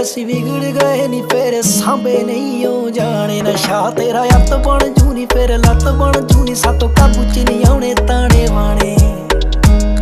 ਅਸੀਂ ਵਿਗੜ ਗਏ ਨੀ ਫੇਰ ਸਾਂਭੇ ਨਹੀਂ ਹੋ ਜਾਣੇ ਨਸ਼ਾ ਤੇਰਾ ਅੱਤ ਬਣ ਜੂਨੀ ਫੇਰ ਲੱਤ ਬਣ ਜੂਨੀ ਸਾਤੋਂ ਕਾਬੂ ਚ ਨਹੀਂ